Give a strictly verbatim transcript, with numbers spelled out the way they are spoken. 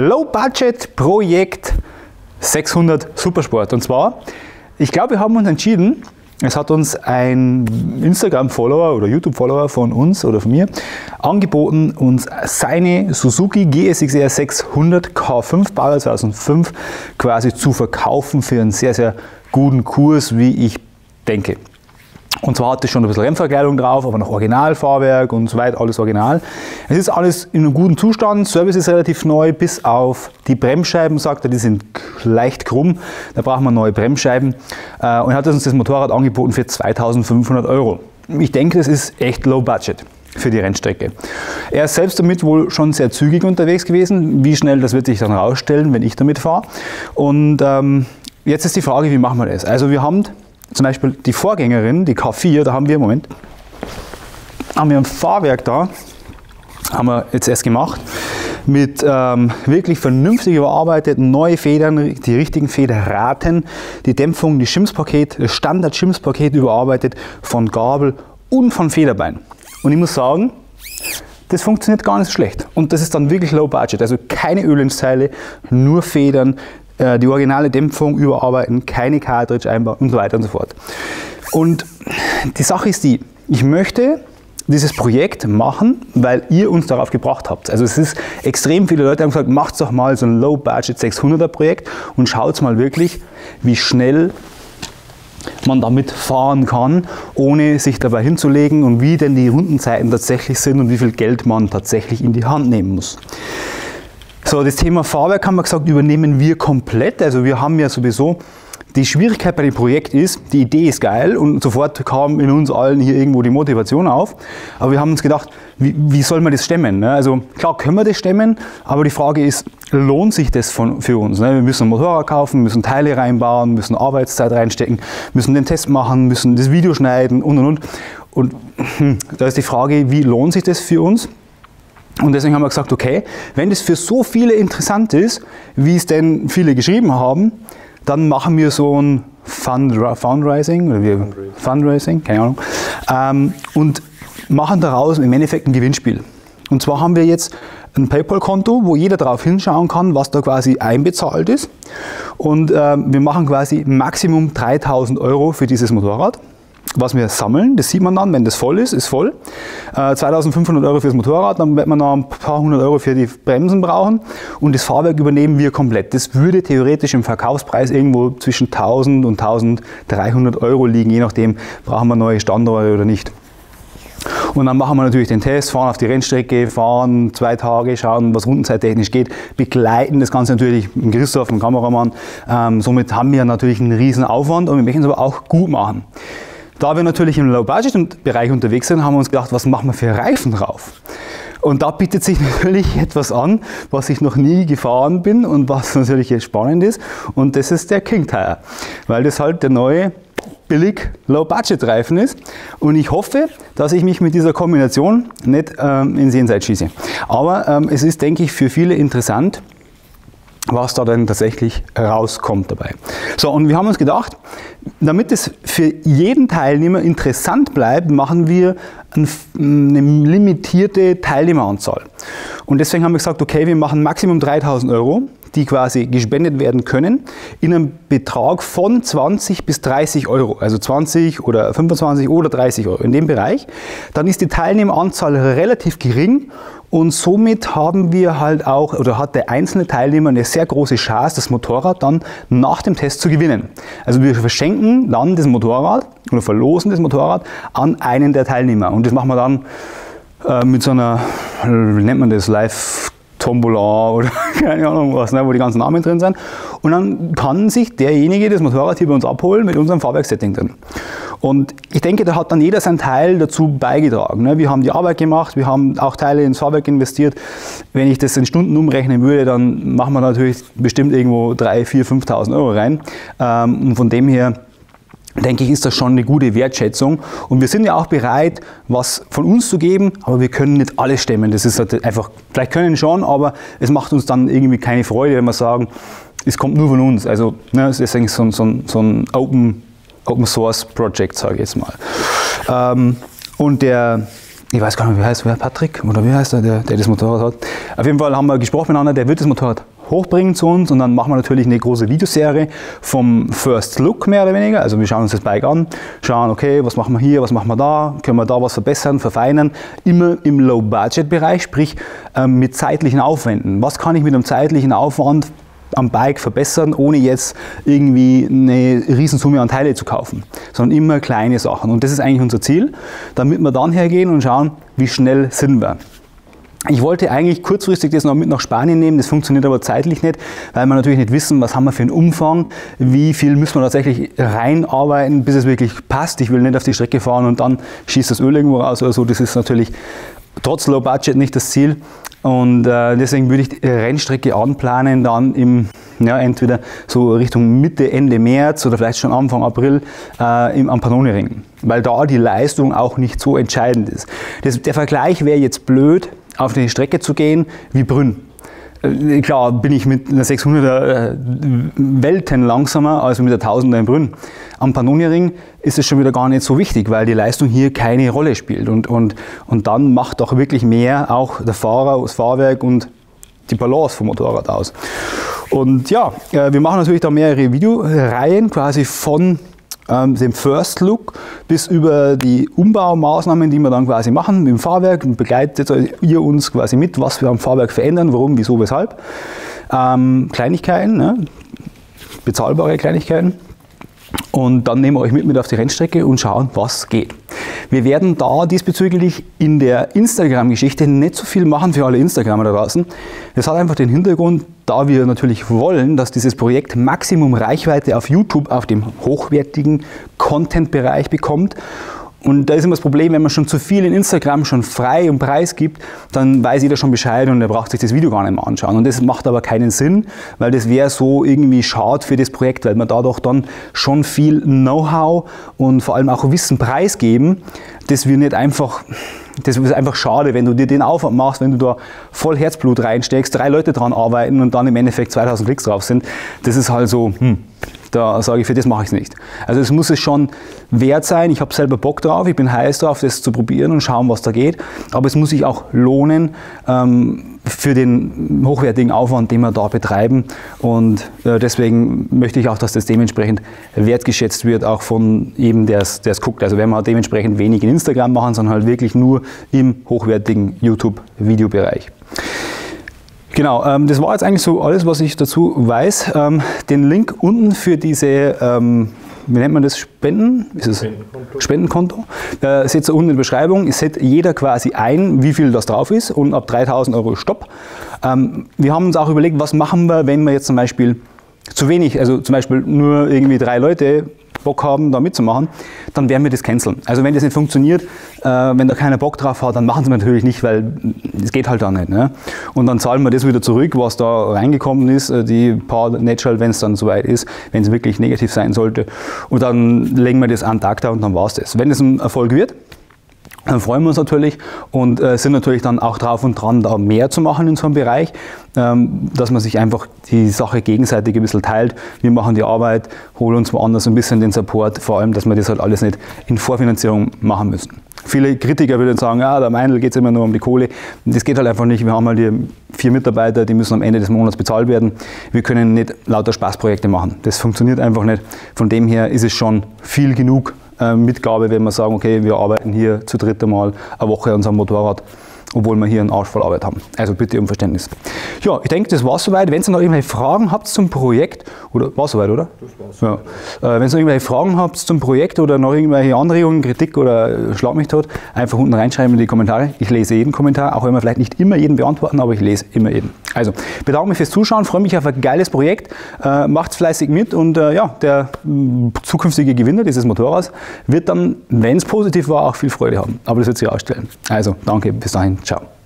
Low-Budget-Projekt sechshundert Supersport. Und zwar, ich glaube, wir haben uns entschieden, es hat uns ein Instagram-Follower oder YouTube-Follower von uns oder von mir angeboten, uns seine Suzuki G S X R sechshundert K fünf, Baujahr zweitausendfünf, quasi zu verkaufen für einen sehr, sehr guten Kurs, wie ich denke. Und zwar hat es schon ein bisschen Remsverkleidung drauf, aber noch Originalfahrwerk und so weiter, alles original. Es ist alles in einem guten Zustand, Service ist relativ neu, bis auf die Bremsscheiben, sagt er, die sind leicht krumm, da brauchen wir neue Bremsscheiben. Und er hat uns das Motorrad angeboten für zweitausendfünfhundert Euro. Ich denke, das ist echt low budget für die Rennstrecke. Er ist selbst damit wohl schon sehr zügig unterwegs gewesen, wie schnell, das wird sich dann rausstellen, wenn ich damit fahre. Und ähm, jetzt ist die Frage, wie machen wir das? Also wir haben zum Beispiel die Vorgängerin, die K vier, da haben wir, Moment, haben wir ein Fahrwerk da, haben wir jetzt erst gemacht, mit ähm, wirklich vernünftig überarbeitet, neue Federn, die richtigen Federraten, die Dämpfung, die Schimspaket, das Standard-Schimspaket überarbeitet, von Gabel und von Federbein. Und ich muss sagen, das funktioniert gar nicht so schlecht. Und das ist dann wirklich low budget, also keine Ölentsteile, nur Federn, die originale Dämpfung überarbeiten, keine Cartridge einbauen und so weiter und so fort. Und die Sache ist die, ich möchte dieses Projekt machen, weil ihr uns darauf gebracht habt. Also es ist extrem viele Leute haben gesagt, macht doch mal so ein Low-Budget sechshunderter Projekt und schaut mal wirklich, wie schnell man damit fahren kann, ohne sich dabei hinzulegen und wie denn die Rundenzeiten tatsächlich sind und wie viel Geld man tatsächlich in die Hand nehmen muss. So, das Thema Fahrwerk haben wir gesagt, übernehmen wir komplett. Also wir haben ja sowieso, die Schwierigkeit bei dem Projekt ist, die Idee ist geil und sofort kam in uns allen hier irgendwo die Motivation auf. Aber wir haben uns gedacht, wie, wie soll man das stemmen? Ne? Also klar können wir das stemmen, aber die Frage ist, lohnt sich das von, für uns? Ne? Wir müssen ein Motorrad kaufen, müssen Teile reinbauen, müssen Arbeitszeit reinstecken, müssen den Test machen, müssen das Video schneiden und und und. Und da ist die Frage, wie lohnt sich das für uns? Und deswegen haben wir gesagt, okay, wenn das für so viele interessant ist, wie es denn viele geschrieben haben, dann machen wir so ein Fund, Fundraising, oder wir, Fundraising, keine Ahnung, ähm, und machen daraus im Endeffekt ein Gewinnspiel. Und zwar haben wir jetzt ein PayPal-Konto, wo jeder drauf hinschauen kann, was da quasi einbezahlt ist. Und äh, wir machen quasi Maximum dreitausend Euro für dieses Motorrad. Was wir sammeln, das sieht man dann, wenn das voll ist, ist voll. Äh, zweitausendfünfhundert Euro fürs Motorrad, dann wird man noch ein paar hundert Euro für die Bremsen brauchen und das Fahrwerk übernehmen wir komplett. Das würde theoretisch im Verkaufspreis irgendwo zwischen tausend und eintausenddreihundert Euro liegen, je nachdem, brauchen wir neue Standorte oder nicht. Und dann machen wir natürlich den Test, fahren auf die Rennstrecke, fahren zwei Tage, schauen, was rundenzeittechnisch geht, begleiten das Ganze natürlich mit Christoph, dem Kameramann. Ähm, somit haben wir natürlich einen riesen Aufwand und wir möchten es aber auch gut machen. Da wir natürlich im Low-Budget-Bereich unterwegs sind, haben wir uns gedacht, was machen wir für Reifen drauf? Und da bietet sich natürlich etwas an, was ich noch nie gefahren bin und was natürlich spannend ist. Und das ist der King Tire, weil das halt der neue billig Low-Budget-Reifen ist. Und ich hoffe, dass ich mich mit dieser Kombination nicht ähm, ins Jenseits schieße. Aber ähm, es ist, denke ich, für viele interessant, was da denn tatsächlich rauskommt dabei. So, und wir haben uns gedacht, damit es für jeden Teilnehmer interessant bleibt, machen wir eine limitierte Teilnehmeranzahl. Und deswegen haben wir gesagt, okay, wir machen Maximum dreitausend Euro, die quasi gespendet werden können, in einem Betrag von zwanzig bis dreißig Euro, also zwanzig oder fünfundzwanzig oder dreißig Euro in dem Bereich. Dann ist die Teilnehmeranzahl relativ gering. Und somit haben wir halt auch, oder hat der einzelne Teilnehmer eine sehr große Chance, das Motorrad dann nach dem Test zu gewinnen. Also wir verschenken dann das Motorrad oder verlosen das Motorrad an einen der Teilnehmer. Und das machen wir dann äh, mit so einer, wie nennt man das, Live-Tombola oder keine Ahnung was, ne, wo die ganzen Namen drin sind. Und dann kann sich derjenige das Motorrad hier bei uns abholen mit unserem Fahrwerksetting drin. Und ich denke, da hat dann jeder seinen Teil dazu beigetragen. Wir haben die Arbeit gemacht, wir haben auch Teile ins Fahrwerk investiert. Wenn ich das in Stunden umrechnen würde, dann machen wir natürlich bestimmt irgendwo dreitausend, viertausend, fünftausend Euro rein. Und von dem her, denke ich, ist das schon eine gute Wertschätzung. Und wir sind ja auch bereit, was von uns zu geben, aber wir können nicht alles stemmen. Das ist halt einfach, vielleicht können schon, aber es macht uns dann irgendwie keine Freude, wenn wir sagen, es kommt nur von uns. Also, es ist eigentlich so ein, so ein, so ein Open Open Source Project, sage ich jetzt mal. Ähm, und der ich weiß gar nicht, wie heißt wer, Patrick oder wie heißt er, der, der das Motorrad hat. Auf jeden Fall haben wir gesprochen miteinander, der wird das Motorrad hochbringen zu uns und dann machen wir natürlich eine große Videoserie vom First Look mehr oder weniger. Also wir schauen uns das Bike an, schauen, okay, was machen wir hier, was machen wir da, können wir da was verbessern, verfeinern, immer im Low-Budget-Bereich, sprich ähm, mit zeitlichen Aufwänden. Was kann ich mit einem zeitlichen Aufwand am Bike verbessern, ohne jetzt irgendwie eine Riesensumme an Teile zu kaufen, sondern immer kleine Sachen. Und das ist eigentlich unser Ziel, damit wir dann hergehen und schauen, wie schnell sind wir. Ich wollte eigentlich kurzfristig das noch mit nach Spanien nehmen, das funktioniert aber zeitlich nicht, weil wir natürlich nicht wissen, was haben wir für einen Umfang, wie viel müssen wir tatsächlich reinarbeiten, bis es wirklich passt. Ich will nicht auf die Strecke fahren und dann schießt das Öl irgendwo raus oder so, das ist natürlich trotz Low Budget nicht das Ziel. Und äh, deswegen würde ich die Rennstrecke anplanen, dann im, ja, entweder so Richtung Mitte, Ende März oder vielleicht schon Anfang April äh, im, am Pannoniaring, weil da die Leistung auch nicht so entscheidend ist. Das, der Vergleich wäre jetzt blöd, auf eine Strecke zu gehen wie Brünn. Äh, klar bin ich mit einer sechshunderter äh, Welten langsamer als mit der tausender in Brünn. Am Pannoniaring ist es schon wieder gar nicht so wichtig, weil die Leistung hier keine Rolle spielt. Und, und, und dann macht auch wirklich mehr auch der Fahrer, das Fahrwerk und die Balance vom Motorrad aus. Und ja, wir machen natürlich da mehrere Videoreihen quasi von ähm, dem First Look bis über die Umbaumaßnahmen, die wir dann quasi machen mit dem Fahrwerk. Und begleitet ihr uns quasi mit, was wir am Fahrwerk verändern, warum, wieso, weshalb. Ähm, Kleinigkeiten, ne? Bezahlbare Kleinigkeiten. Und dann nehmen wir euch mit, mit auf die Rennstrecke und schauen, was geht. Wir werden da diesbezüglich in der Instagram-Geschichte nicht so viel machen für alle Instagramer da draußen. Das hat einfach den Hintergrund, da wir natürlich wollen, dass dieses Projekt Maximum Reichweite auf YouTube auf dem hochwertigen Content-Bereich bekommt. Und da ist immer das Problem, wenn man schon zu viel in Instagram schon frei und preis gibt, dann weiß jeder schon Bescheid und er braucht sich das Video gar nicht mehr anschauen. Und das macht aber keinen Sinn, weil das wäre so irgendwie schade für das Projekt, weil man dadurch dann schon viel Know-how und vor allem auch Wissen preisgeben, das wir nicht einfach... Das ist einfach schade, wenn du dir den Aufwand machst, wenn du da voll Herzblut reinsteckst, drei Leute dran arbeiten und dann im Endeffekt zweitausend Klicks drauf sind. Das ist halt so, hm, da sage ich, für das mache ich es nicht. Also es muss es schon wert sein. Ich habe selber Bock drauf, ich bin heiß drauf, das zu probieren und schauen, was da geht. Aber es muss sich auch lohnen ähm, für den hochwertigen Aufwand, den wir da betreiben. Und äh, deswegen möchte ich auch, dass das dementsprechend wertgeschätzt wird, auch von jedem, der es guckt. Also wenn wir halt dementsprechend wenig in Instagram machen, sondern halt wirklich nur im hochwertigen YouTube-Videobereich. Genau, ähm, das war jetzt eigentlich so alles, was ich dazu weiß. Ähm, den Link unten für diese, ähm, wie nennt man das, Spenden? Ist es? Spendenkonto. Spendenkonto. Äh, seht ihr unten in der Beschreibung. Ihr seht jeder quasi ein, wie viel das drauf ist und ab dreitausend Euro Stopp. Ähm, wir haben uns auch überlegt, was machen wir, wenn wir jetzt zum Beispiel zu wenig, also zum Beispiel nur irgendwie drei Leute Bock haben, da mitzumachen, dann werden wir das canceln. Also wenn das nicht funktioniert, äh, wenn da keiner Bock drauf hat, dann machen sie natürlich nicht, weil es geht halt da nicht. Ne? Und dann zahlen wir das wieder zurück, was da reingekommen ist, die paar Natural, wenn es dann soweit ist, wenn es wirklich negativ sein sollte. Und dann legen wir das an den Tag da und dann war es das. Wenn es ein Erfolg wird, dann freuen wir uns natürlich und äh, sind natürlich dann auch drauf und dran, da mehr zu machen in so einem Bereich, ähm, dass man sich einfach die Sache gegenseitig ein bisschen teilt. Wir machen die Arbeit, holen uns woanders ein bisschen den Support, vor allem, dass wir das halt alles nicht in Vorfinanzierung machen müssen. Viele Kritiker würden sagen, ja, der Meinl geht es immer nur um die Kohle. Das geht halt einfach nicht. Wir haben halt die vier Mitarbeiter, die müssen am Ende des Monats bezahlt werden. Wir können nicht lauter Spaßprojekte machen. Das funktioniert einfach nicht. Von dem her ist es schon viel genug Mitgabe, wenn wir sagen, okay, wir arbeiten hier zu dritt mal eine Woche an unserem Motorrad, obwohl wir hier einen Arsch voll Arbeit haben. Also bitte um Verständnis. Ja, ich denke, das war soweit. Wenn ihr noch irgendwelche Fragen habt zum Projekt, oder war soweit, oder? Das war's. Ja. Äh, wenn ihr noch irgendwelche Fragen habt zum Projekt oder noch irgendwelche Anregungen, Kritik oder Schlag mich tot, einfach unten reinschreiben in die Kommentare. Ich lese jeden Kommentar, auch wenn wir vielleicht nicht immer jeden beantworten, aber ich lese immer jeden. Also, bedanke mich fürs Zuschauen, freue mich auf ein geiles Projekt, äh, macht's fleißig mit und äh, ja, der mh, zukünftige Gewinner dieses Motorrads wird dann, wenn es positiv war, auch viel Freude haben. Aber das wird sich ausstellen. Also, danke, bis dahin. Ciao.